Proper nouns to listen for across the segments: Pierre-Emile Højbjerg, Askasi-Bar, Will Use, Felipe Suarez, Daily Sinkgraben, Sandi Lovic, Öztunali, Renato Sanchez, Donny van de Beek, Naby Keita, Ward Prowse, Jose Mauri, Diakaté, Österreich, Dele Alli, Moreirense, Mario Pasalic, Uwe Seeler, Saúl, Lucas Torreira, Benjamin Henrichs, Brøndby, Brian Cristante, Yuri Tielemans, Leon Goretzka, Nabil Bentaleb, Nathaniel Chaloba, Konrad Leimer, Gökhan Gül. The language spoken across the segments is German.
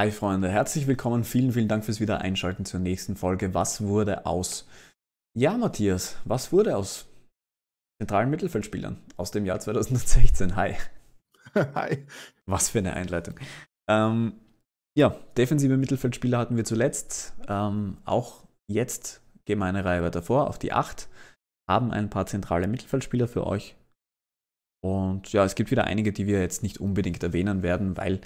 Hi Freunde, herzlich willkommen, vielen, vielen Dank fürs Wiedereinschalten zur nächsten Folge. Was wurde aus? Ja Matthias, was wurde aus zentralen Mittelfeldspielern aus dem Jahr 2016? Hi. Hi. Was für eine Einleitung. Ja, defensive Mittelfeldspieler hatten wir zuletzt, auch jetzt gehen wir eine Reihe weiter vor, auf die 8, haben ein paar zentrale Mittelfeldspieler für euch. Und ja, es gibt wieder einige, die wir jetzt nicht unbedingt erwähnen werden, weil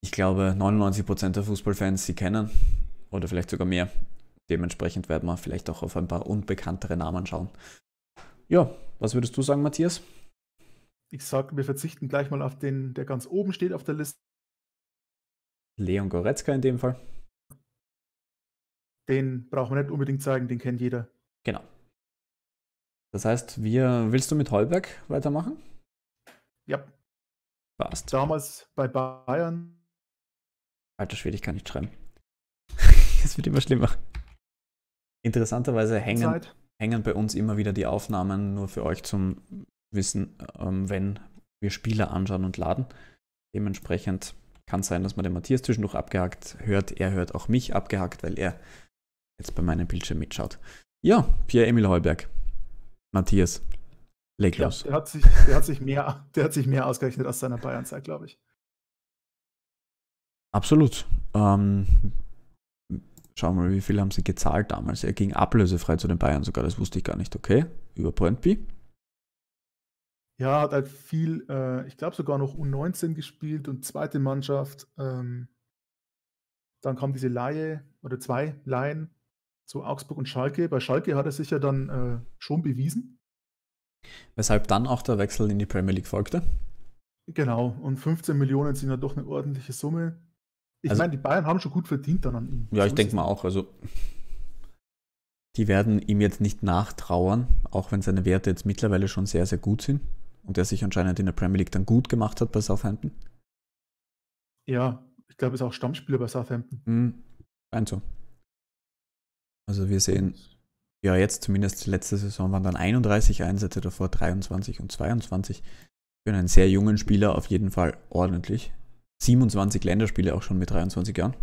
ich glaube, 99% der Fußballfans sie kennen oder vielleicht sogar mehr. Dementsprechend werden wir vielleicht auch auf ein paar unbekanntere Namen schauen. Ja, was würdest du sagen, Matthias? Ich sage, wir verzichten gleich mal auf den, der ganz oben steht auf der Liste. Leon Goretzka in dem Fall. Den brauchen wir nicht unbedingt sagen, den kennt jeder. Genau. Das heißt, willst du mit Højbjerg weitermachen? Ja. Passt. Damals bei Bayern. Alter Schwede, ich kann nicht schreiben. Es wird immer schlimmer. Interessanterweise hängen bei uns immer wieder die Aufnahmen, nur für euch zum Wissen, wenn wir Spieler anschauen und laden. Dementsprechend kann es sein, dass man den Matthias zwischendurch abgehackt hört. Er hört auch mich abgehackt, weil er jetzt bei meinem Bildschirm mitschaut. Ja, Pierre-Emile Højbjerg. Matthias, leg los. Ja, der hat sich mehr ausgerechnet aus seiner Bayernzeit, glaube ich. Absolut. Schauen wir mal, wie viel haben sie gezahlt damals. Er ging ablösefrei zu den Bayern sogar, das wusste ich gar nicht. Okay, über Brøndby. Ja, hat halt viel, ich glaube sogar noch U19 gespielt und zweite Mannschaft. Dann kam diese Laie oder zwei Laien zu Augsburg und Schalke. Bei Schalke hat er sich ja dann schon bewiesen. Weshalb dann auch der Wechsel in die Premier League folgte. Genau, und 15 Millionen sind ja doch eine ordentliche Summe. Ich meine, die Bayern haben schon gut verdient dann an ihm. Ja, ich denke mal auch. Also, die werden ihm jetzt nicht nachtrauern, auch wenn seine Werte jetzt mittlerweile schon sehr, sehr gut sind und er sich anscheinend in der Premier League dann gut gemacht hat bei Southampton. Ja, ich glaube, er ist auch Stammspieler bei Southampton. So. Also wir sehen, ja jetzt zumindest letzte Saison waren dann 31 Einsätze, davor 23 und 22. Für einen sehr jungen Spieler auf jeden Fall ordentlich. 27 Länderspiele auch schon mit 23 Jahren.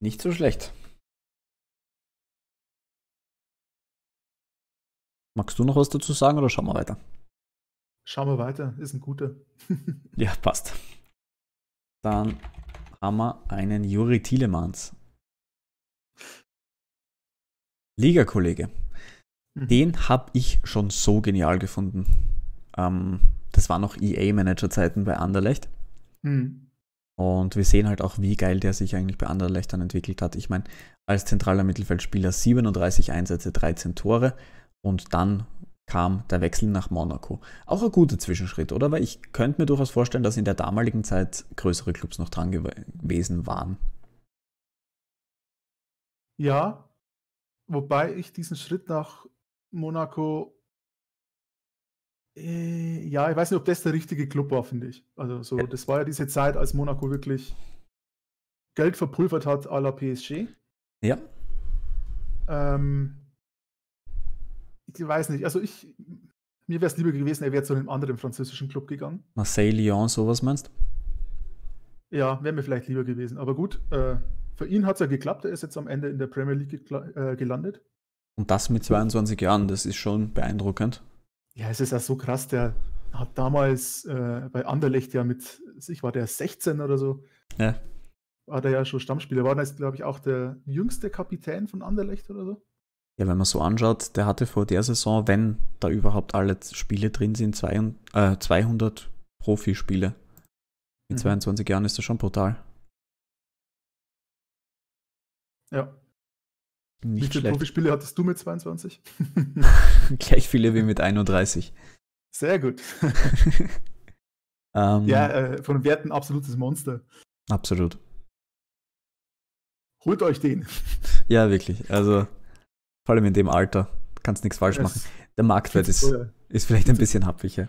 Nicht so schlecht. Magst du noch was dazu sagen oder schauen wir weiter? Schauen wir weiter, ist ein guter. Ja, passt. Dann haben wir einen Yuri Tielemans. Liga-Kollege. Den habe ich schon so genial gefunden. Das war noch EA-Manager-Zeiten bei Anderlecht. Und wir sehen halt auch, wie geil der sich eigentlich bei Anderlecht dann entwickelt hat. Ich meine, als zentraler Mittelfeldspieler 37 Einsätze, 13 Tore und dann kam der Wechsel nach Monaco. Auch ein guter Zwischenschritt, oder? Weil ich könnte mir durchaus vorstellen, dass in der damaligen Zeit größere Clubs noch dran gewesen waren. Ja, wobei ich diesen Schritt nach Monaco... ja, ich weiß nicht, ob das der richtige Club war, finde ich. Also so, das war ja diese Zeit, als Monaco wirklich Geld verpulvert hat à la PSG. Ja. Ich weiß nicht, also mir wäre es lieber gewesen, er wäre zu einem anderen französischen Club gegangen. Marseille, Lyon, sowas meinst? Ja, wäre mir vielleicht lieber gewesen. Aber gut, für ihn hat es ja geklappt, er ist jetzt am Ende in der Premier League gelandet. Und das mit 22 Jahren, das ist schon beeindruckend. Ja, es ist ja so krass, der hat damals bei Anderlecht ja mit, ich war der 16 oder so, ja. War der ja schon Stammspieler, war das, glaube ich, auch der jüngste Kapitän von Anderlecht oder so. Ja, wenn man so anschaut, der hatte vor der Saison, wenn da überhaupt alle Spiele drin sind, 200 Profispiele. Mit 22 Jahren ist das schon brutal. Ja. Nicht wie viele schlecht. Profispiele hattest du mit 22? Gleich viele wie mit 31. Sehr gut. Ja, von Werten absolutes Monster. Absolut. Holt euch den. Ja, wirklich. Also, vor allem in dem Alter. Kannst nichts falsch machen. Der Marktwert ist vielleicht ein bisschen happiger.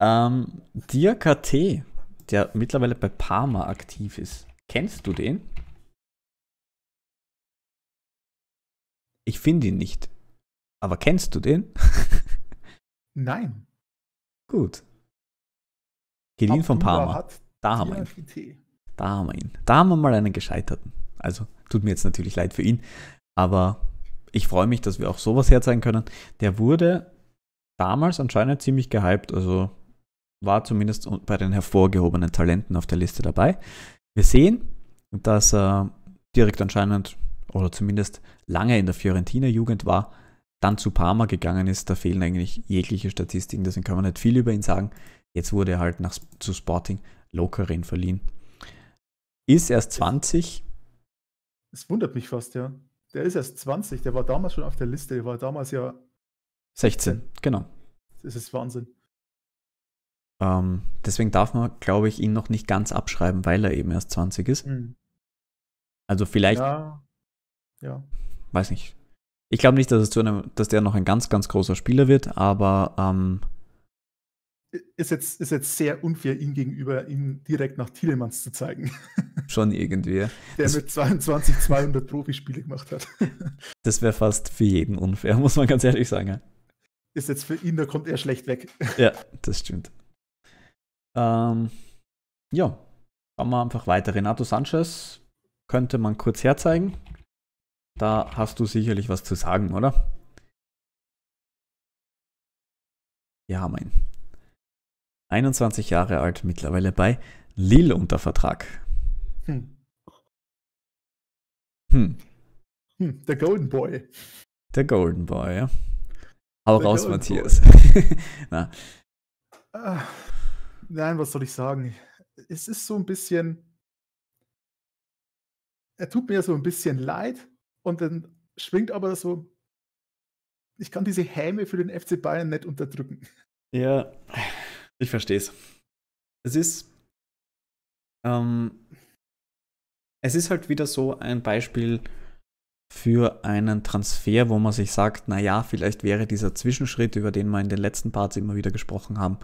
Diakaté, der mittlerweile bei Parma aktiv ist. Kennst du den? Ich finde ihn nicht. Aber kennst du den? Nein. Gut. Geliehen von Parma. Da haben wir ihn. Da haben wir ihn. Da haben wir mal einen Gescheiterten. Also tut mir jetzt natürlich leid für ihn, aber ich freue mich, dass wir auch sowas herzeigen können. Der wurde damals anscheinend ziemlich gehypt, also war zumindest bei den hervorgehobenen Talenten auf der Liste dabei. Wir sehen, dass er direkt anscheinend oder zumindest lange in der Fiorentina-Jugend war, dann zu Parma gegangen ist. Da fehlen eigentlich jegliche Statistiken, deswegen kann man nicht viel über ihn sagen. Jetzt wurde er halt zu Sporting Lokeren verliehen. Ist erst 20. Es wundert mich fast, ja. Der ist erst 20, der war damals schon auf der Liste, der war damals ja 16, genau. Das ist Wahnsinn. Deswegen darf man, glaube ich, ihn noch nicht ganz abschreiben, weil er eben erst 20 ist. Mhm. Also vielleicht, ja. Weiß nicht. Ich glaube nicht, dass es dass der noch ein ganz, ganz großer Spieler wird, aber ist jetzt sehr unfair, ihm gegenüber, ihn direkt nach Tielemans zu zeigen. Schon irgendwie. Der mit 22 200 Profispiele gemacht hat. Das wäre fast für jeden unfair, muss man ganz ehrlich sagen. Ja. Ist jetzt für ihn, da kommt er schlecht weg. Ja, das stimmt. Ja, schauen wir einfach weiter. Renato Sanchez könnte man kurz herzeigen. Da hast du sicherlich was zu sagen, oder? Ja, mein. 21 Jahre alt, mittlerweile bei Lille unter Vertrag. Der Golden Boy. Der Golden Boy, ja. Hau raus, Matthias. Na. Nein, was soll ich sagen? Es ist so ein bisschen... Er tut mir so ein bisschen leid und dann schwingt aber so... Ich kann diese Häme für den FC Bayern nicht unterdrücken. Ja, ich verstehe es. Es ist halt wieder so ein Beispiel für einen Transfer, wo man sich sagt, naja, vielleicht wäre dieser Zwischenschritt, über den wir in den letzten Parts immer wieder gesprochen haben,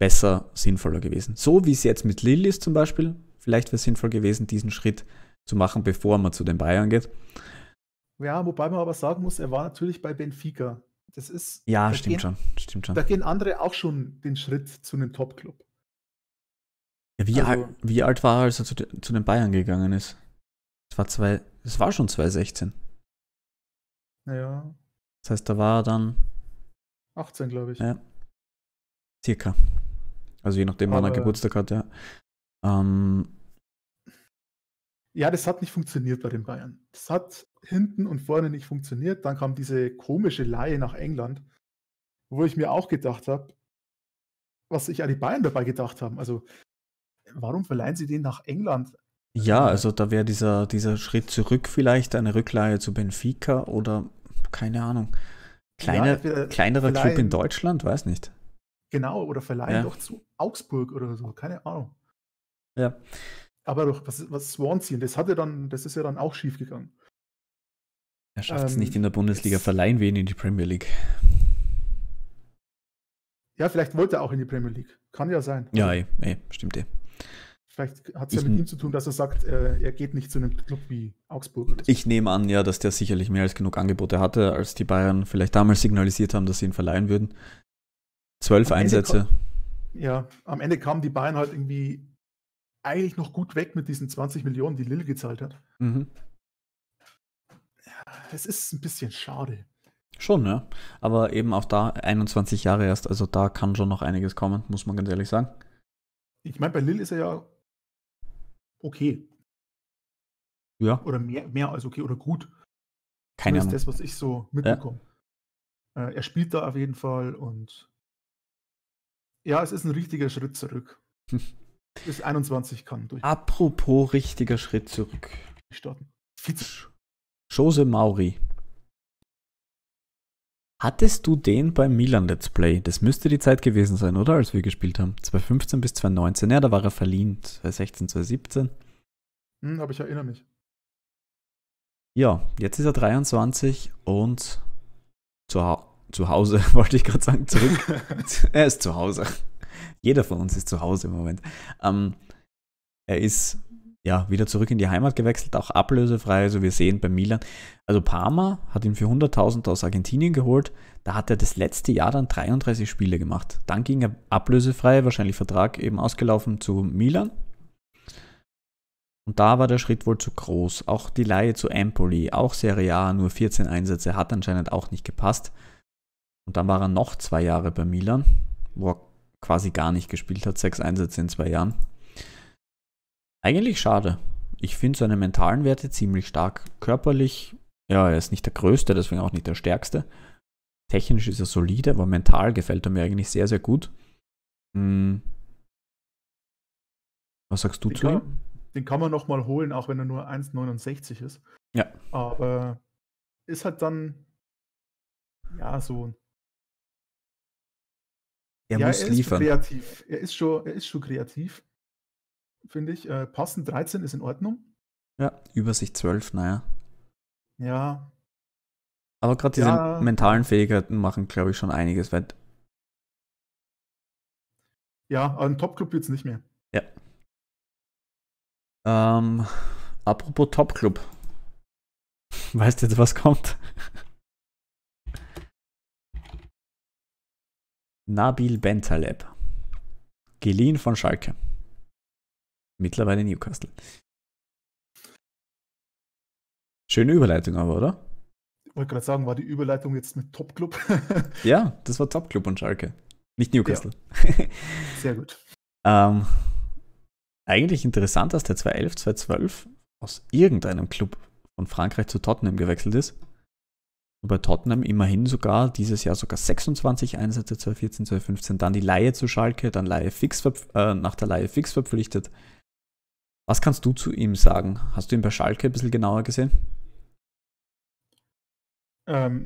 besser, sinnvoller gewesen. So wie es jetzt mit Lille ist zum Beispiel, vielleicht wäre es sinnvoll gewesen, diesen Schritt zu machen, bevor man zu den Bayern geht. Ja, wobei man aber sagen muss, er war natürlich bei Benfica. Das ist, ja, da stimmt schon. Da gehen andere auch schon den Schritt zu einem Top-Club. Ja, wie alt war er, als er zu den Bayern gegangen ist? Es war schon 2016. Naja. Das heißt, da war er dann 18, glaube ich. Ja. Circa. Also je nachdem, wann er Geburtstag hat, ja. Ja, das hat nicht funktioniert bei den Bayern. Das hat hinten und vorne nicht funktioniert. Dann kam diese komische Leihe nach England, wo ich mir auch gedacht habe, was sich die Bayern dabei gedacht haben. Also, warum verleihen sie den nach England? Ja, also da wäre dieser Schritt zurück vielleicht, eine Rückleihe zu Benfica oder, keine Ahnung, kleinerer Club in Deutschland, weiß nicht. Genau, oder verleihen doch zu Augsburg oder so, keine Ahnung. Ja. Aber doch, was Swansea, das ist ja dann auch schief gegangen. Er schafft es nicht in der Bundesliga, verleihen wir ihn in die Premier League. Ja, vielleicht wollte er auch in die Premier League. Kann ja sein. Ja, stimmt . Vielleicht hat es ja mit ihm zu tun, dass er sagt, er geht nicht zu einem Club wie Augsburg. Oder so. Ich nehme an, ja, dass der sicherlich mehr als genug Angebote hatte, als die Bayern vielleicht damals signalisiert haben, dass sie ihn verleihen würden. 12 Einsätze. Ja, am Ende kamen die Bayern halt irgendwie eigentlich noch gut weg mit diesen 20 Millionen, die Lille gezahlt hat. Mhm. Es ist ein bisschen schade. Schon, ja. Aber eben auch da 21 Jahre erst, also da kann schon noch einiges kommen, muss man ganz ehrlich sagen. Ich meine, bei Lille ist er ja okay. Ja. Oder mehr als okay oder gut. Keine Ahnung. Das ist das, was ich so mitbekomme. Ja. Er spielt da auf jeden Fall und ja, es ist ein richtiger Schritt zurück. Bis 21 kann durch. Apropos richtiger Schritt zurück. Starten. Jose Mauri. Hattest du den beim Milan Let's Play? Das müsste die Zeit gewesen sein, oder? Als wir gespielt haben. 2015 bis 2019. Ja, da war er verliehen. 2016, 2017. Aber ich erinnere mich. Ja, jetzt ist er 23 und zu Hause, wollte ich gerade sagen, zurück. Er ist zu Hause. Jeder von uns ist zu Hause im Moment. Er ist ja wieder zurück in die Heimat gewechselt, auch ablösefrei. Also wir sehen bei Milan. Also Parma hat ihn für 100.000 aus Argentinien geholt. Da hat er das letzte Jahr dann 33 Spiele gemacht. Dann ging er ablösefrei, wahrscheinlich Vertrag eben ausgelaufen, zu Milan. Und da war der Schritt wohl zu groß. Auch die Leihe zu Empoli, auch Serie A, nur 14 Einsätze, hat anscheinend auch nicht gepasst. Und dann war er noch 2 Jahre bei Milan, wo er quasi gar nicht gespielt hat, 6 Einsätze in 2 Jahren. Eigentlich schade. Ich finde seine mentalen Werte ziemlich stark. Körperlich, ja, er ist nicht der Größte, deswegen auch nicht der Stärkste. Technisch ist er solide, aber mental gefällt er mir eigentlich sehr, sehr gut. Hm. Was sagst du zu ihm? Den kann man nochmal holen, auch wenn er nur 1,69 ist. Ja. Aber ist halt dann, ja, so... Er muss liefern. Kreativ. Er ist schon kreativ, finde ich. Passen 13 ist in Ordnung. Ja, Übersicht 12, naja. Ja. Aber gerade diese mentalen Fähigkeiten machen, glaube ich, schon einiges wett. Ja, aber ein Top-Club wird es nicht mehr. Ja. Apropos Top-Club. Weißt du jetzt, was kommt? Nabil Bentaleb. Geliehen von Schalke. Mittlerweile Newcastle. Schöne Überleitung aber, oder? Ich wollte gerade sagen, war die Überleitung jetzt mit Top-Club? Ja, das war Top-Club und Schalke. Nicht Newcastle. Ja. Sehr gut. Eigentlich interessant, dass der 2011, 2012 aus irgendeinem Club von Frankreich zu Tottenham gewechselt ist. Und bei Tottenham immerhin sogar dieses Jahr sogar 26 Einsätze, 2014, 2015, dann die Leihe zu Schalke, dann nach der Leihe fix verpflichtet. Was kannst du zu ihm sagen? Hast du ihn bei Schalke ein bisschen genauer gesehen?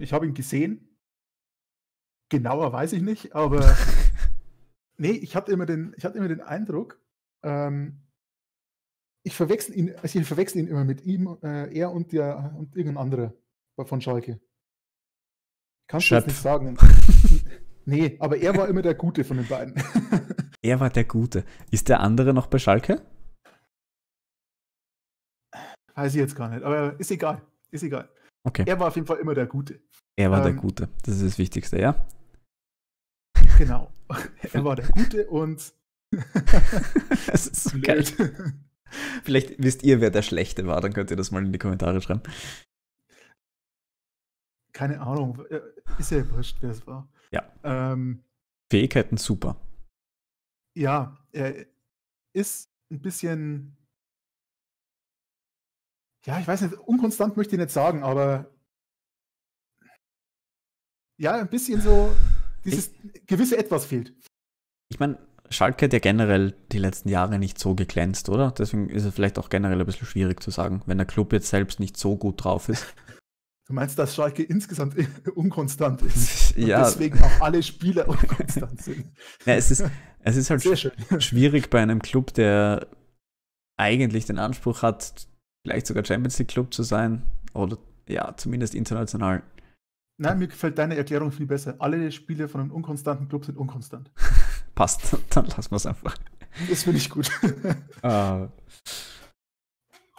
Ich habe ihn gesehen. Genauer weiß ich nicht, aber nee, ich hatte immer den Eindruck, ich verwechsel ihn immer mit ihm, er und irgendein anderer von Schalke. Kannst du das nicht sagen? Nee, aber er war immer der Gute von den beiden. Er war der Gute. Ist der andere noch bei Schalke? Weiß ich jetzt gar nicht, aber ist egal. Ist egal. Okay. Er war auf jeden Fall immer der Gute. Er war der Gute. Das ist das Wichtigste, ja? Genau. Er war der Gute und das ist so geil. Vielleicht wisst ihr, wer der Schlechte war, dann könnt ihr das mal in die Kommentare schreiben. Keine Ahnung. Ist ja wurscht, wer es war. Ja. Fähigkeiten super. Ja, er ist ein bisschen... Ja, ich weiß nicht, unkonstant möchte ich nicht sagen, aber ja, ein bisschen so dieses gewisse Etwas fehlt. Ich meine, Schalke hat ja generell die letzten Jahre nicht so geglänzt, oder? Deswegen ist es vielleicht auch generell ein bisschen schwierig zu sagen, wenn der Club jetzt selbst nicht so gut drauf ist. Du meinst, dass Schalke insgesamt unkonstant ist? Und ja. Deswegen auch alle Spieler unkonstant sind. Ja, es ist halt schwierig bei einem Club, der eigentlich den Anspruch hat, vielleicht sogar Champions League Club zu sein oder ja, zumindest international. Nein, mir gefällt deine Erklärung viel besser. Alle Spiele von einem unkonstanten Club sind unkonstant. Passt, dann lassen wir es einfach. Das finde ich gut.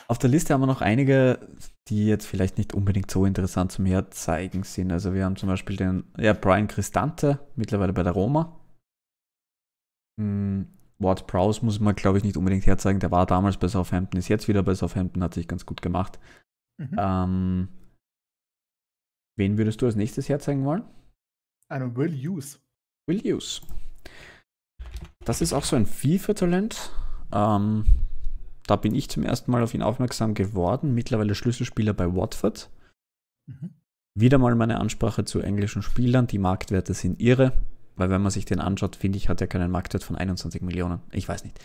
Auf der Liste haben wir noch einige, die jetzt vielleicht nicht unbedingt so interessant zum Herzeigen sind. Also wir haben zum Beispiel den Brian Cristante, mittlerweile bei der Roma. Ward Prowse muss man, glaube ich, nicht unbedingt herzeigen. Der war damals bei Southampton, ist jetzt wieder bei Southampton, hat sich ganz gut gemacht. Mhm. Wen würdest du als nächstes herzeigen wollen? Einen Will Use. Will Use. Das ist auch so ein FIFA-Talent. Da bin ich zum ersten Mal auf ihn aufmerksam geworden. Mittlerweile Schlüsselspieler bei Watford. Mhm. Wieder mal meine Ansprache zu englischen Spielern. Die Marktwerte sind irre. Weil wenn man sich den anschaut, finde ich, hat er keinen Marktwert von 21 Millionen. Ich weiß nicht.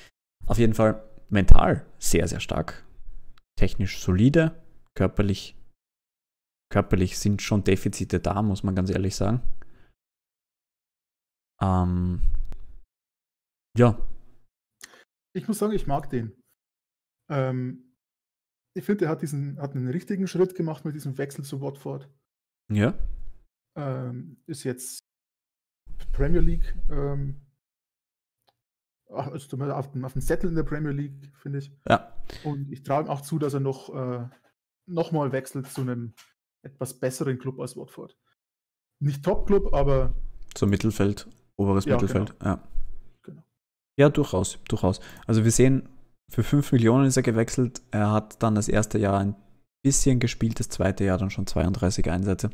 Auf jeden Fall mental sehr, sehr stark. Technisch solide. Körperlich sind schon Defizite da, muss man ganz ehrlich sagen. Ja. Ich muss sagen, ich mag den. Ich finde, er hat einen richtigen Schritt gemacht mit diesem Wechsel zu Watford. Ja. Ist jetzt Premier League, also auf dem Zettel in der Premier League, finde ich. Ja. Und ich traue ihm auch zu, dass er noch mal wechselt zu einem etwas besseren Club als Watford. nicht Top-Club, aber... So Mittelfeld, oberes Mittelfeld. Genau. Ja. Genau. Ja, durchaus, durchaus. Also wir sehen, für 5 Millionen ist er gewechselt. Er hat dann das erste Jahr ein bisschen gespielt, das zweite Jahr dann schon 32 Einsätze.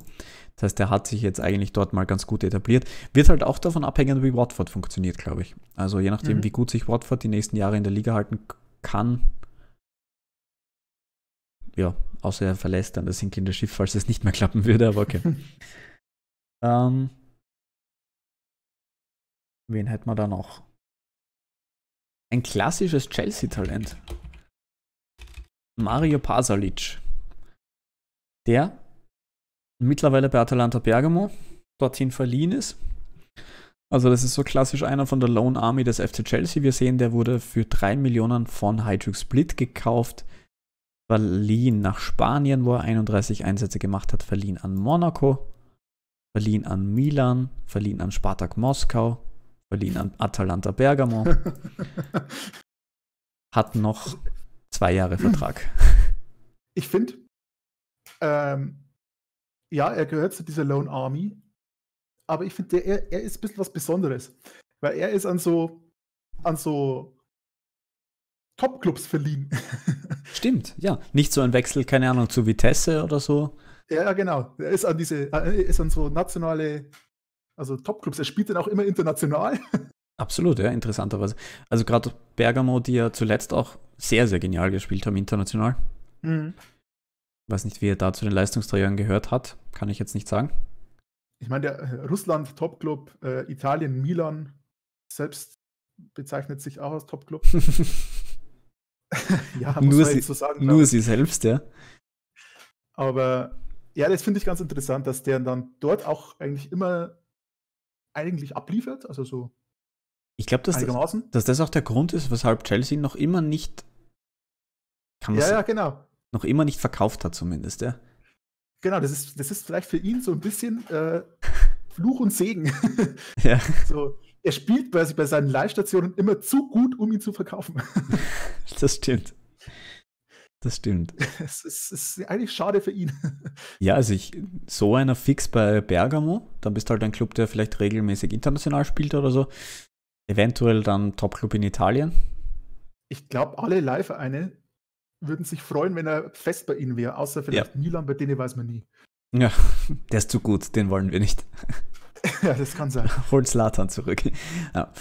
Das heißt, er hat sich jetzt eigentlich dort mal ganz gut etabliert. Wird halt auch davon abhängen, wie Watford funktioniert, glaube ich. Also je nachdem, wie gut sich Watford die nächsten Jahre in der Liga halten kann. Ja, außer er verlässt dann das sinkende Schiff, falls es nicht mehr klappen würde, aber okay. Wen hätten wir da noch? Ein klassisches Chelsea-Talent. Mario Pasalic. Der mittlerweile bei Atalanta Bergamo dorthin verliehen ist. Also das ist so klassisch einer von der Lone Army des FC Chelsea. Wir sehen, der wurde für 3 Millionen von Hajduk Split gekauft. Verliehen nach Spanien, wo er 31 Einsätze gemacht hat. Verliehen an Monaco. Verliehen an Milan. Verliehen an Spartak Moskau. Verliehen an Atalanta Bergamo. Hat noch 2 Jahre Vertrag. Ich finde, ja, er gehört zu dieser Lone Army, aber ich finde, er ist ein bisschen was Besonderes, weil er ist an so Top-Clubs verliehen. Stimmt, ja. Nicht so ein Wechsel, keine Ahnung, zu Vitesse oder so. Ja, genau. Er ist an so nationale, also Top-Clubs. Er spielt dann auch immer international. Absolut, ja, interessanterweise. Also gerade Bergamo, die ja zuletzt auch sehr, sehr genial gespielt haben, international. Ich weiß nicht, wie er da zu den Leistungsträgern gehört hat. Kann ich jetzt nicht sagen. Ich meine, der Russland Top-Club, Italien, Milan, selbst bezeichnet sich auch als Top-Club. Ja, muss man jetzt so sagen. Nur sie selbst, ja. Aber ja, das finde ich ganz interessant, dass der dann dort auch eigentlich immer abliefert, also so. Ich glaube, dass das auch der Grund ist, weshalb Chelsea noch immer nicht noch immer nicht verkauft hat zumindest, ja. Genau, das ist vielleicht für ihn so ein bisschen Fluch und Segen. Ja. So, er spielt bei seinen Leihstationen immer zu gut, um ihn zu verkaufen. Das stimmt. Das stimmt. Es ist eigentlich schade für ihn. Ja, also so einer fix bei Bergamo, dann bist du halt ein Club, der vielleicht regelmäßig international spielt oder so. Eventuell dann Top-Club in Italien. Ich glaube, alle Leihvereine würden sich freuen, wenn er fest bei ihnen wäre, außer vielleicht Milan, bei denen weiß man nie. Ja, der ist zu gut, den wollen wir nicht. Ja, das kann sein. Holt Zlatan zurück. Ja.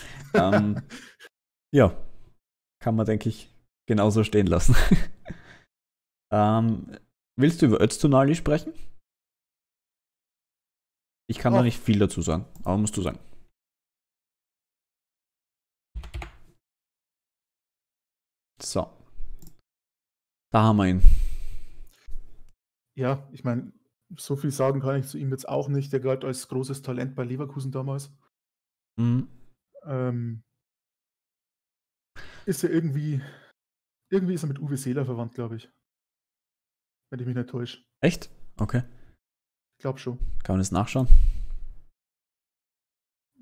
Ja, kann man, denke ich, genauso stehen lassen. Willst du über Öztunali sprechen? Ich kann da nicht viel dazu sagen, aber musst du sagen. So. Da haben wir ihn. Ja, ich meine, so viel sagen kann ich zu ihm jetzt auch nicht. Der galt als großes Talent bei Leverkusen damals. Ist er irgendwie ist er mit Uwe Seeler verwandt, glaube ich. Wenn ich mich nicht täusche. Echt? Okay. Ich glaube schon. Kann man das nachschauen?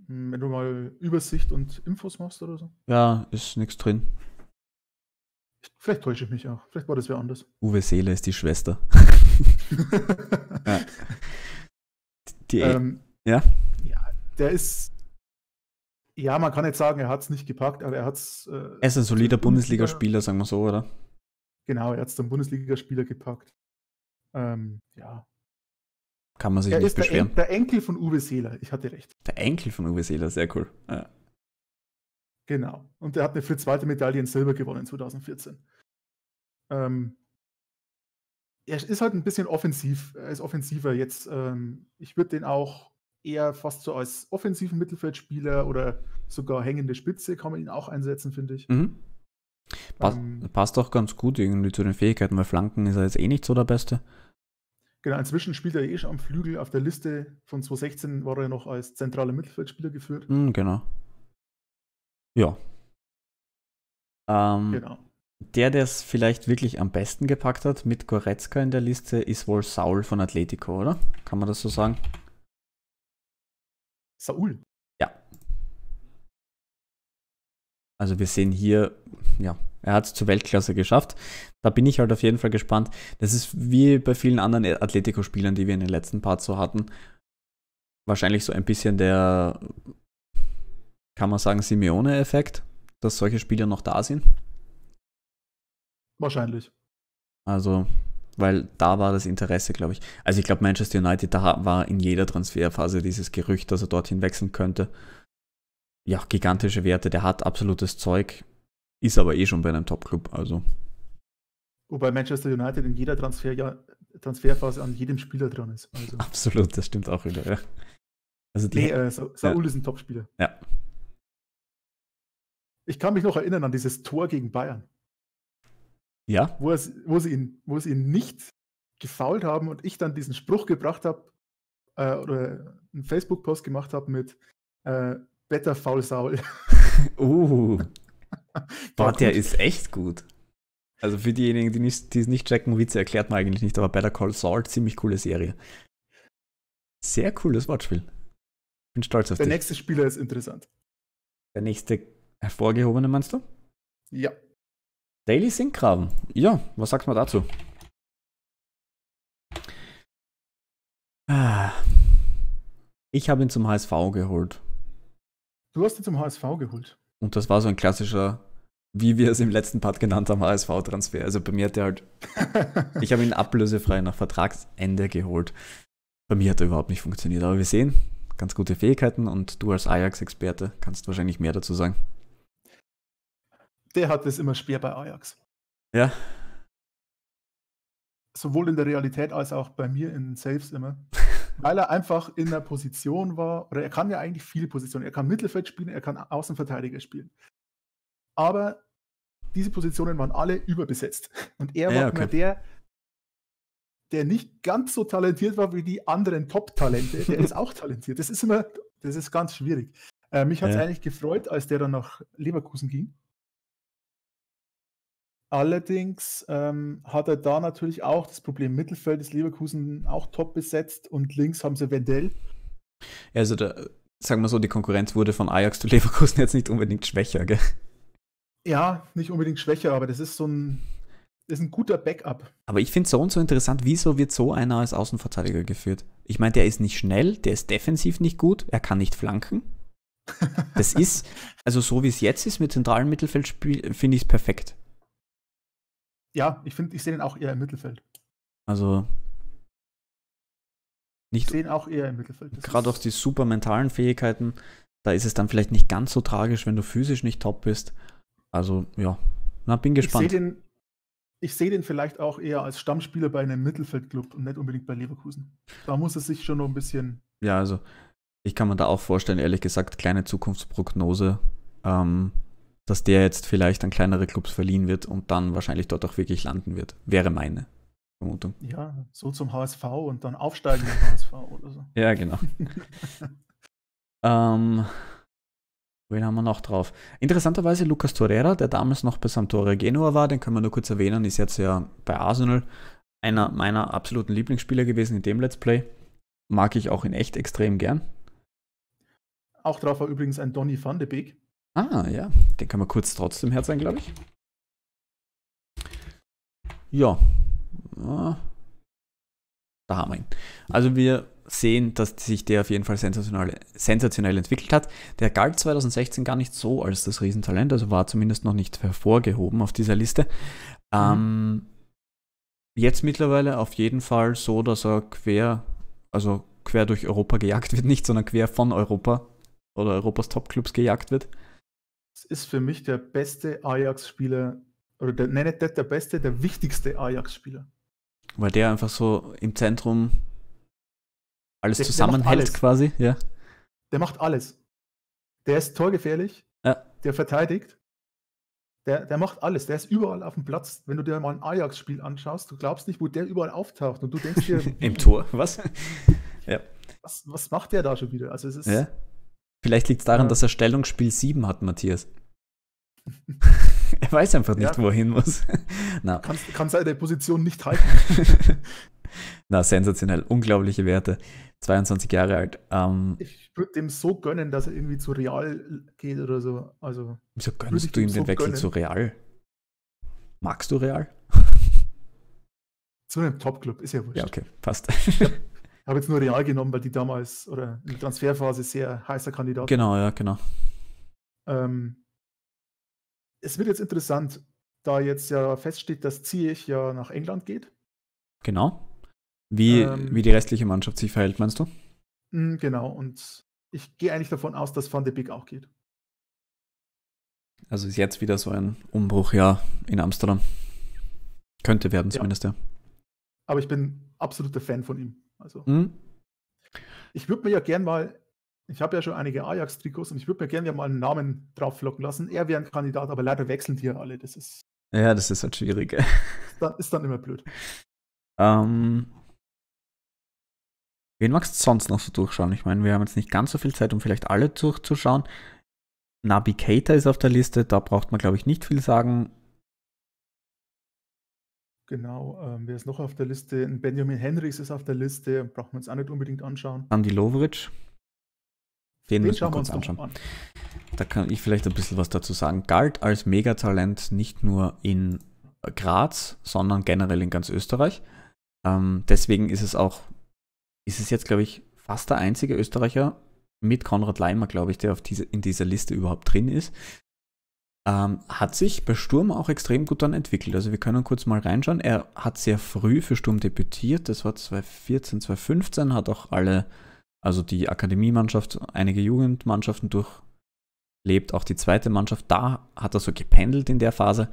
Wenn du mal Übersicht und Infos machst oder so. Ja, ist nichts drin. Vielleicht täusche ich mich auch. Vielleicht war das wer anders. Uwe Seeler ist die Schwester. Ja. Der ist. Ja, man kann jetzt sagen, er hat es nicht gepackt, aber er hat es. Er ist ein solider Bundesligaspieler, sagen wir so, oder? Genau, er hat es zum Bundesligaspieler gepackt. Ja. Kann man sich nicht beschweren. Der Enkel von Uwe Seeler, ich hatte recht. Der Enkel von Uwe Seeler, sehr cool. Ja. Genau. Und er hat eine Fritz-Walter-Medaille in Silber gewonnen 2014. Er ist halt ein bisschen offensiv. Er ist offensiver jetzt. Ich würde den auch eher fast so als offensiven Mittelfeldspieler oder sogar hängende Spitze kann man ihn auch einsetzen, finde ich. Passt auch ganz gut irgendwie zu den Fähigkeiten, weil Flanken ist er jetzt eh nicht so der Beste. Genau, inzwischen spielt er eh schon am Flügel. Auf der Liste von 2016 war er noch als zentraler Mittelfeldspieler geführt. Genau. Ja. Genau. Der es vielleicht wirklich am besten gepackt hat mit Goretzka in der Liste, ist wohl Saúl von Atletico, oder? Kann man das so sagen? Saúl? Ja. Also wir sehen hier, ja, er hat es zur Weltklasse geschafft. Da bin ich halt auf jeden Fall gespannt. Das ist wie bei vielen anderen Atletico-Spielern, die wir in den letzten Parts so hatten. wahrscheinlich so ein bisschen der, kann man sagen, Simeone-Effekt, dass solche Spieler noch da sind. Wahrscheinlich. Also, weil da war das Interesse, glaube ich. Also ich glaube, Manchester United, da war in jeder Transferphase dieses Gerücht, dass er dorthin wechseln könnte. Ja, gigantische Werte, der hat absolutes Zeug, ist aber eh schon bei einem Top-Club, also. Wobei Manchester United in jeder Transferphase an jedem Spieler dran ist. Also. Absolut, das stimmt auch wieder, ja. Also die, nee, Saúl ist ein Top-Spieler. Ja. Ich kann mich noch erinnern an dieses Tor gegen Bayern. Ja. Wo sie ihn nicht gefoult haben und ich dann diesen Spruch gebracht habe oder einen Facebook-Post gemacht habe mit Better Foul Saul. Boah, der ist echt gut. Also für diejenigen, die es nicht checken, Witze erklärt man eigentlich nicht, aber Better Call Saul, ziemlich coole Serie. Sehr cooles Wortspiel. Bin stolz auf dich. Der nächste Spieler ist interessant. Der nächste hervorgehobene, meinst du? Ja. Daily Sinkgraben. Ja, was sagst du mal dazu? Ich habe ihn zum HSV geholt. Du hast ihn zum HSV geholt? Und das war so ein klassischer, wie wir es im letzten Part genannt haben, HSV-Transfer. Also bei mir hat er halt... Ich habe ihn ablösefrei nach Vertragsende geholt. Bei mir hat er überhaupt nicht funktioniert. Aber wir sehen, ganz gute Fähigkeiten. Und du als Ajax-Experte kannst wahrscheinlich mehr dazu sagen. Der hat es immer schwer bei Ajax. Ja. Sowohl in der Realität als auch bei mir in Saves immer. Weil er einfach in der Position war, oder er kann ja eigentlich viele Positionen. Er kann Mittelfeld spielen, er kann Außenverteidiger spielen. Aber diese Positionen waren alle überbesetzt. Und er war immer der nicht ganz so talentiert war wie die anderen Top-Talente. Der ist auch talentiert. Das ist immer, das ist ganz schwierig. Mich hat es eigentlich gefreut, als der dann nach Leverkusen ging. Allerdings hat er da natürlich auch das Problem, Mittelfeld ist Leverkusen auch top besetzt und links haben sie Wendell. Also da, sagen wir so, die Konkurrenz wurde von Ajax zu Leverkusen jetzt nicht unbedingt schwächer, gell? Ja, nicht unbedingt schwächer, aber das ist so ein, das ist ein guter Backup. Aber ich finde so und so interessant, wieso wird so einer als Außenverteidiger geführt? Ich meine, der ist nicht schnell, der ist defensiv nicht gut, er kann nicht flanken. Das ist, also so wie es jetzt ist mit zentralem Mittelfeldspiel, finde ich es perfekt. Ja, ich finde, ich sehe ihn auch eher im Mittelfeld. Also nicht. Ich sehe ihn auch eher im Mittelfeld. Gerade auch die super mentalen Fähigkeiten, da ist es dann vielleicht nicht ganz so tragisch, wenn du physisch nicht top bist. Also ja, na, bin gespannt. Ich sehe den vielleicht auch eher als Stammspieler bei einem Mittelfeldclub und nicht unbedingt bei Leverkusen. Da muss es sich schon noch ein bisschen. Ja, also ich kann mir da auch vorstellen, ehrlich gesagt, kleine Zukunftsprognose. Dass der jetzt vielleicht an kleinere Clubs verliehen wird und dann wahrscheinlich dort auch wirklich landen wird. Wäre meine Vermutung. Ja, so zum HSV und dann aufsteigen im HSV oder so. Ja, genau. Wen haben wir noch drauf? Interessanterweise Lucas Torreira, der damals noch bei Sampdoria Genua war, den können wir nur kurz erwähnen, ist jetzt ja bei Arsenal einer meiner absoluten Lieblingsspieler gewesen in dem Let's Play. Mag ich auch in echt extrem gern. Auch drauf war übrigens ein Donny van de Beek. Ah, ja. Den kann man kurz trotzdem herzeigen, glaube ich. Ja. Da haben wir ihn. Also wir sehen, dass sich der auf jeden Fall sensationell entwickelt hat. Der galt 2016 gar nicht so als das Riesentalent, also war zumindest noch nicht hervorgehoben auf dieser Liste. Jetzt mittlerweile auf jeden Fall so, dass er quer durch Europa gejagt wird, nicht, sondern quer von Europa oder Europas Top-Clubs gejagt wird. Es ist für mich der beste Ajax-Spieler, oder nicht der beste, der wichtigste Ajax-Spieler. Weil der einfach so im Zentrum alles zusammenhält quasi, ja. Der macht alles. Der ist torgefährlich, ja. Der verteidigt, der macht alles, der ist überall auf dem Platz. Wenn du dir mal ein Ajax-Spiel anschaust, du glaubst nicht, wo der überall auftaucht und du denkst dir... Im Tor, was? Ja. Was macht der da schon wieder? Also es ist... Ja. Vielleicht liegt es daran, dass er Stellungsspiel 7 hat, Matthias. Er weiß einfach nicht, wo er hin muss. Na. Kann seine Position nicht halten. Na, sensationell. Unglaubliche Werte. 22 Jahre alt. Ich würde dem so gönnen, dass er irgendwie zu Real geht oder so. Also, wieso gönnst du ihm den Wechsel zu Real? Magst du Real? Zu einem Top-Club, ist ja wurscht. Ja, okay, passt. Ich habe habe jetzt nur Real genommen, weil die damals oder in der Transferphase sehr heißer Kandidat. Genau, ja, genau. Es wird jetzt interessant, da jetzt ja feststeht, dass Ziyech ja nach England geht. Genau. Wie die restliche Mannschaft sich verhält, meinst du? Genau, und ich gehe eigentlich davon aus, dass Van de Beek auch geht. Also ist jetzt wieder so ein Umbruch, ja, in Amsterdam. Könnte werden zumindest, ja. Aber ich bin absoluter Fan von ihm. Also ich würde mir ja gern mal, ich habe ja schon einige Ajax-Trikots und ich würde mir gerne mal einen Namen drauf flocken lassen. Er wäre ein Kandidat, aber leider wechseln die ja alle. Das ist. Ja, das ist halt schwierig. Ist dann immer blöd. Wen magst du sonst noch so durchschauen? Ich meine, wir haben jetzt nicht ganz so viel Zeit, um vielleicht alle durchzuschauen. Naby Keita ist auf der Liste, da braucht man, glaube ich, nicht viel sagen. Genau, wer ist noch auf der Liste? Benjamin Henrichs ist auf der Liste, braucht man uns auch nicht unbedingt anschauen. Andi Lovic. Den müssen wir kurz anschauen. Da kann ich vielleicht ein bisschen was dazu sagen. Galt als Megatalent nicht nur in Graz, sondern generell in ganz Österreich. Deswegen ist es jetzt, glaube ich, fast der einzige Österreicher mit Konrad Leimer, glaube ich, der in dieser Liste überhaupt drin ist. Hat sich bei Sturm auch extrem gut dann entwickelt. Also wir können kurz mal reinschauen. Er hat sehr früh für Sturm debütiert. Das war 2014, 2015. Hat auch alle, also die Akademiemannschaft, einige Jugendmannschaften durchlebt. Auch die zweite Mannschaft, da hat er so gependelt in der Phase.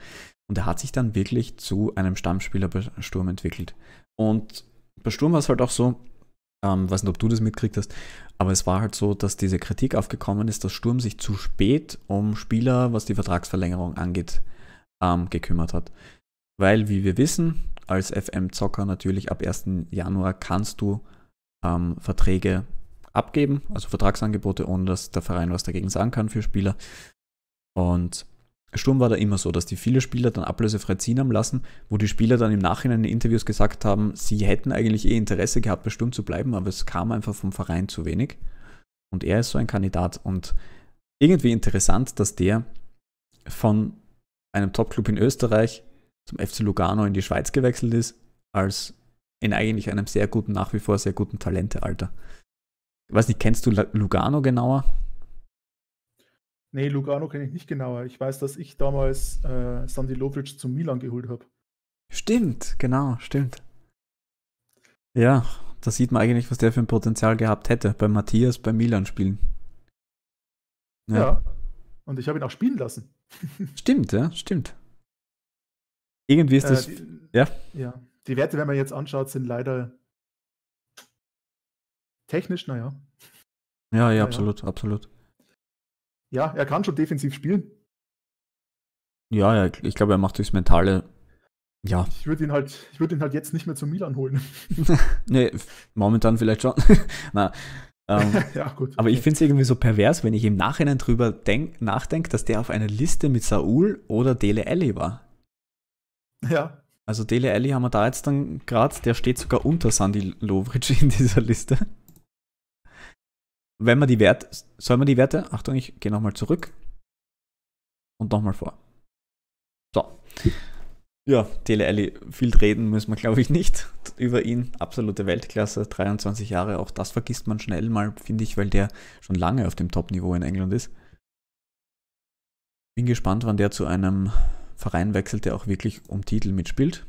Und er hat sich dann wirklich zu einem Stammspieler bei Sturm entwickelt. Und bei Sturm war es halt auch so, weiß nicht, ob du das mitkriegt hast, aber es war halt so, dass diese Kritik aufgekommen ist, dass Sturm sich zu spät um Spieler, was die Vertragsverlängerung angeht, gekümmert hat. Weil, wie wir wissen, als FM-Zocker natürlich ab 1. Januar kannst du Verträge abgeben, also Vertragsangebote, ohne dass der Verein was dagegen sagen kann für Spieler. Und Sturm war da immer so, dass die viele Spieler dann ablösefrei ziehen haben lassen, wo die Spieler dann im Nachhinein in Interviews gesagt haben, sie hätten eigentlich Interesse gehabt, bei Sturm zu bleiben, aber es kam einfach vom Verein zu wenig. Und er ist so ein Kandidat. Und irgendwie interessant, dass der von einem Top-Club in Österreich zum FC Lugano in die Schweiz gewechselt ist, als in eigentlich einem sehr guten, nach wie vor sehr guten Talentealter. Ich weiß nicht, kennst du Lugano genauer? Nee, Lugano kenne ich nicht genauer. Ich weiß, dass ich damals Sandi Lovic zum Milan geholt habe. Stimmt, genau, stimmt. Ja, da sieht man eigentlich, was der für ein Potenzial gehabt hätte, bei Matthias, bei Milan spielen. Ja, und ich habe ihn auch spielen lassen. Stimmt, ja, stimmt. Irgendwie ist das... Die Werte, wenn man jetzt anschaut, sind leider technisch, naja. Ja, absolut, absolut. Ja, er kann schon defensiv spielen. Ja, ich glaube, er macht durchs Mentale, ja. Ich würde ihn halt jetzt nicht mehr zum Milan holen. Nee, momentan vielleicht schon. Na, ja, gut. Aber ich finde es irgendwie so pervers, wenn ich im Nachhinein drüber nachdenke, dass der auf einer Liste mit Saúl oder Dele Alli war. Ja. Also Dele Alli haben wir da jetzt dann gerade, der steht sogar unter Sandi Lovic in dieser Liste. Wenn man die Werte, sollen wir die Werte, Achtung, ich gehe nochmal zurück und nochmal vor. So. Ja, Dele Alli, viel reden müssen wir, glaube ich, nicht über ihn. Absolute Weltklasse, 23 Jahre, auch das vergisst man schnell mal, finde ich, weil der schon lange auf dem Top-Niveau in England ist. Bin gespannt, wann der zu einem Verein wechselt, der auch wirklich um Titel mitspielt.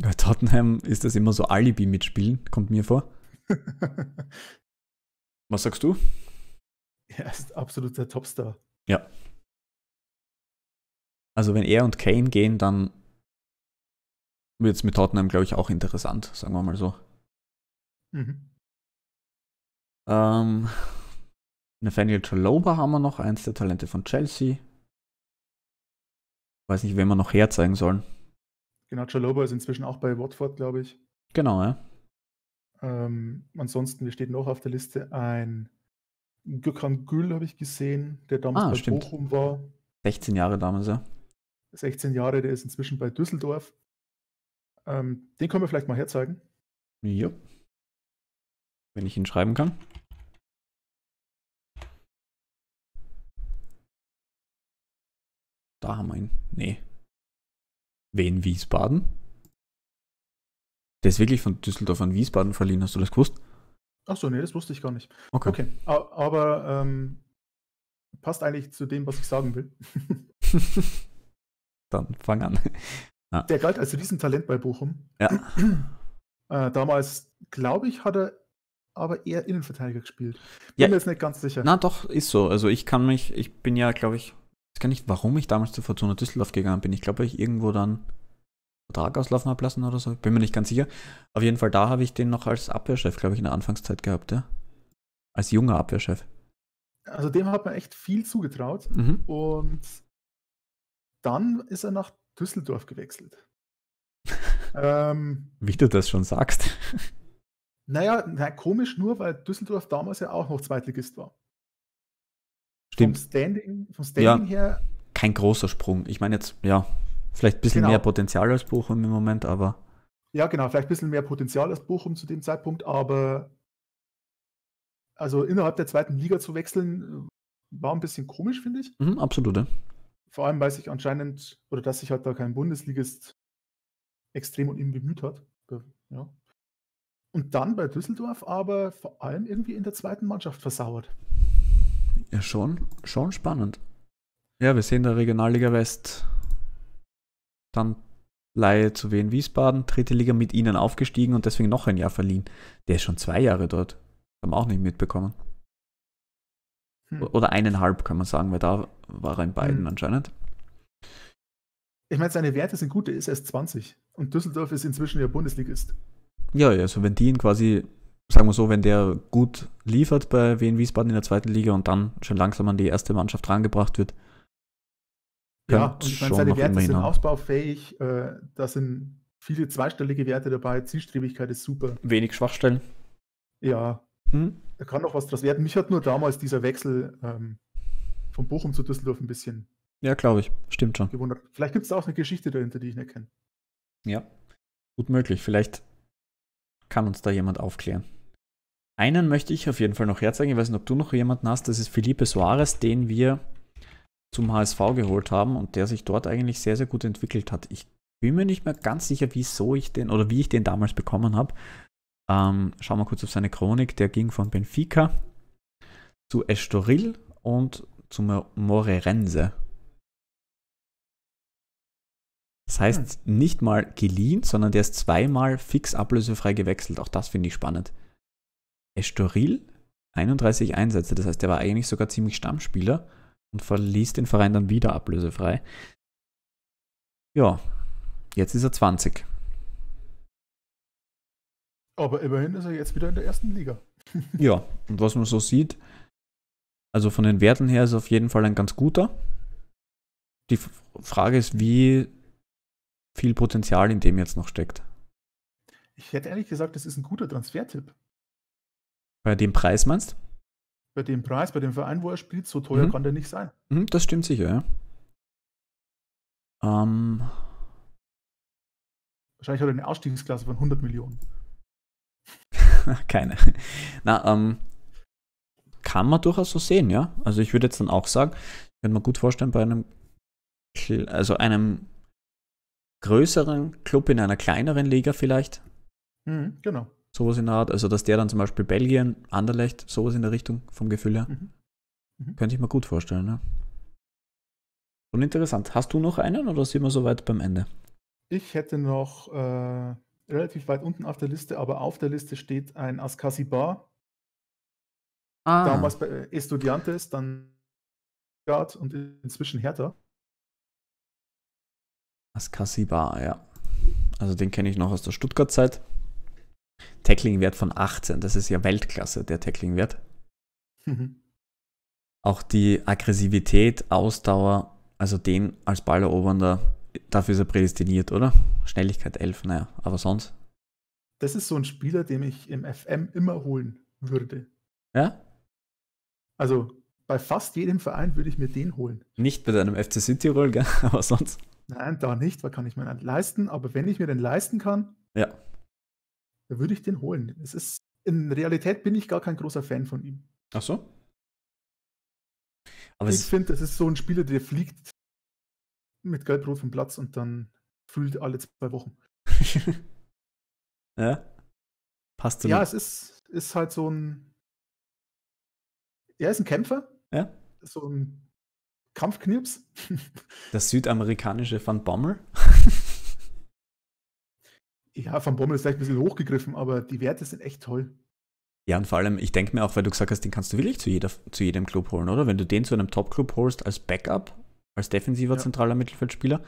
Bei Tottenham ist das immer so Alibi mitspielen, kommt mir vor. Was sagst du? Er ist absolut der Topstar. Ja. Also wenn er und Kane gehen, dann wird es mit Tottenham, glaube ich, auch interessant, sagen wir mal so. Mhm. Nathaniel Chaloba haben wir noch, eins der Talente von Chelsea. Weiß nicht, wen wir noch herzeigen sollen. Genau, Chaloba ist inzwischen auch bei Watford, glaube ich. Genau, ja. Ansonsten, wir stehen noch auf der Liste ein Gökhan Gül, habe ich gesehen, der damals bei Bochum war. 16 Jahre damals, ja. 16 Jahre, der ist inzwischen bei Düsseldorf. Den können wir vielleicht mal herzeigen. Ja. Wenn ich ihn schreiben kann. Da haben wir ihn. Nee. Wen Wiesbaden? Der ist wirklich von Düsseldorf an Wiesbaden verliehen, hast du das gewusst? Ach so, nee, das wusste ich gar nicht. Okay. Okay. Aber passt eigentlich zu dem, was ich sagen will. Dann fang an. Ah. Der galt als Riesentalent bei Bochum. Ja. Damals, glaube ich, hat er aber eher Innenverteidiger gespielt. Bin ja, mir jetzt nicht ganz sicher. Na doch, ist so. Also ich kann mich, ich bin ja, glaube ich, ich weiß gar nicht, warum ich damals zu Fortuna Düsseldorf gegangen bin. Ich glaube, ich irgendwo dann Vertrag auslaufen habe lassen oder so. Ich bin mir nicht ganz sicher. Auf jeden Fall, da habe ich den noch als Abwehrchef, glaube ich, in der Anfangszeit gehabt, ja. Als junger Abwehrchef. Also dem hat man echt viel zugetraut. Mhm. Und dann ist er nach Düsseldorf gewechselt. Wie du das schon sagst. Naja, na, komisch nur, weil Düsseldorf damals ja auch noch Zweitligist war. Stimmt. Vom Standing ja, her. Kein großer Sprung. Ich meine jetzt, ja, vielleicht ein bisschen mehr Potenzial als Bochum im Moment, aber. Ja, genau, vielleicht ein bisschen mehr Potenzial als Bochum zu dem Zeitpunkt, aber also innerhalb der zweiten Liga zu wechseln, war ein bisschen komisch, finde ich. Mhm, absolut, ja. Vor allem, weil sich anscheinend, oder dass sich halt da kein Bundesligist extrem um ihn bemüht hat. Ja. Und dann bei Düsseldorf aber vor allem irgendwie in der zweiten Mannschaft versauert. Ja, schon spannend. Ja, wir sehen da Regionalliga West, dann Leihe zu Wien Wiesbaden, dritte Liga mit ihnen aufgestiegen und deswegen noch ein Jahr verliehen. Der ist schon 2 Jahre dort. Haben auch nicht mitbekommen. Hm. Oder 1,5 kann man sagen, weil da war er in beiden anscheinend. Ich meine, seine Werte sind gut, er ist erst 20 und Düsseldorf ist inzwischen der Bundesligist. Ja, also wenn die ihn quasi, sagen wir so, wenn der gut liefert bei Wien Wiesbaden in der zweiten Liga und dann schon langsam an die erste Mannschaft rangebracht wird. Ja, und ich meine, seine Werte sind ausbaufähig, da sind viele zweistellige Werte dabei, Zielstrebigkeit ist super. Wenig Schwachstellen. Ja, da kann noch was draus werden. Mich hat nur damals dieser Wechsel von Bochum zu Düsseldorf ein bisschen. Ja, glaube ich. Stimmt schon. Gewundert. Vielleicht gibt es da auch eine Geschichte dahinter, die ich nicht kenne. Ja, gut möglich. Vielleicht kann uns da jemand aufklären. Einen möchte ich auf jeden Fall noch herzeigen. Ich weiß nicht, ob du noch jemanden hast. Das ist Felipe Suarez, den wir zum HSV geholt haben und der sich dort eigentlich sehr, sehr gut entwickelt hat. Ich bin mir nicht mehr ganz sicher, wieso ich den oder wie ich den damals bekommen habe. Schauen wir kurz auf seine Chronik. Der ging von Benfica zu Estoril und zu Moreirense. Das heißt, nicht mal geliehen, sondern der ist 2-mal fix ablösefrei gewechselt. Auch das finde ich spannend. Estoril, 31 Einsätze. Das heißt, der war eigentlich sogar ziemlich Stammspieler und verließ den Verein dann wieder ablösefrei. Ja, jetzt ist er 20. Aber immerhin ist er jetzt wieder in der ersten Liga. Ja, und was man so sieht, also von den Werten her ist er auf jeden Fall ein ganz guter. Die Frage ist, wie viel Potenzial in dem jetzt noch steckt. Ich hätte ehrlich gesagt, das ist ein guter Transfertipp. Bei dem Preis meinst du? Bei dem Preis, bei dem Verein, wo er spielt, so teuer kann der nicht sein. Mhm, das stimmt sicher, ja. Wahrscheinlich hat er eine Ausstiegsklasse von 100 Millionen. Keine. Na, kann man durchaus so sehen, ja. Also ich würde jetzt dann auch sagen, ich kann mir gut vorstellen, bei einem, also einem größeren Club in einer kleineren Liga vielleicht. Mhm, genau. Sowas in der Art, also dass der dann zum Beispiel Belgien, Anderlecht, sowas in der Richtung vom Gefühl her. Mhm. Mhm. Könnte ich mir gut vorstellen, ja. Und interessant. Hast du noch einen oder sind wir soweit beim Ende? Ich hätte noch relativ weit unten auf der Liste, aber auf der Liste steht ein Askasi-Bar. Ah. Damals bei Estudiantes, dann Gard und inzwischen Hertha. Askasi-Bar, ja. Also den kenne ich noch aus der Stuttgart-Zeit. Tackling-Wert von 18, das ist ja Weltklasse, der Tackling-Wert. Mhm. Auch die Aggressivität, Ausdauer, also den als Ballerobernder, dafür ist er prädestiniert, oder? Schnelligkeit 11, naja, aber sonst? Das ist so ein Spieler, den ich im FM immer holen würde. Ja? Also bei fast jedem Verein würde ich mir den holen. Nicht bei deinem FC Südtirol, gell? Aber sonst? Nein, da nicht, weil kann ich mir einen leisten, aber wenn ich mir den leisten kann, ja, dann würde ich den holen. Es ist, in Realität bin ich gar kein großer Fan von ihm. Ach so? Aber ich finde, das ist so ein Spieler, der fliegt mit Gelbrot vom Platz und dann fühlt alle 2 Wochen. Ja? Passt zu mir. Ja, es ist, ist halt so ein, er ist ein Kämpfer. Ja. So ein Kampfknirps. Das südamerikanische Van Bommel. Ja, Van Bommel ist vielleicht ein bisschen hochgegriffen, aber die Werte sind echt toll. Ja, und vor allem, ich denke mir auch, weil du gesagt hast, den kannst du wirklich zu jedem Club holen, oder? Wenn du den zu einem Top-Club holst als Backup, als defensiver zentraler Mittelfeldspieler,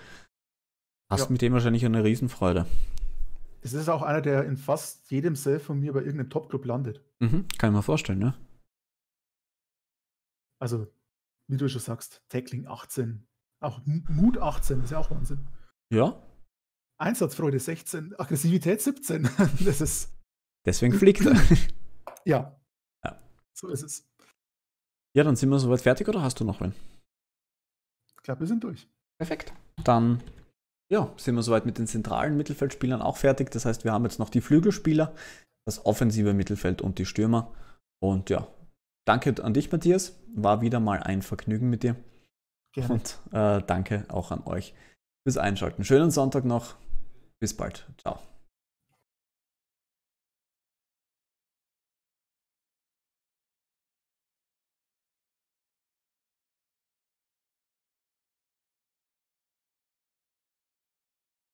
hast du mit dem wahrscheinlich eine Riesenfreude. Es ist auch einer, der in fast jedem Sale von mir bei irgendeinem Top-Club landet. Mhm, kann ich mir vorstellen, ja. Also, wie du schon sagst, Tackling 18, auch Mut 18, ist ja auch Wahnsinn. Ja. Einsatzfreude 16, Aggressivität 17. Das ist. Deswegen fliegt er. Ja. Ja. So ist es. Ja, dann sind wir soweit fertig, oder hast du noch wen? Ich glaube, wir sind durch. Perfekt. Dann ja, sind wir soweit mit den zentralen Mittelfeldspielern auch fertig. Das heißt, wir haben jetzt noch die Flügelspieler, das offensive Mittelfeld und die Stürmer. Und ja, danke an dich, Matthias. War wieder mal ein Vergnügen mit dir. Gerne. Und danke auch an euch fürs Einschalten. Schönen Sonntag noch. Bis bald. Ciao.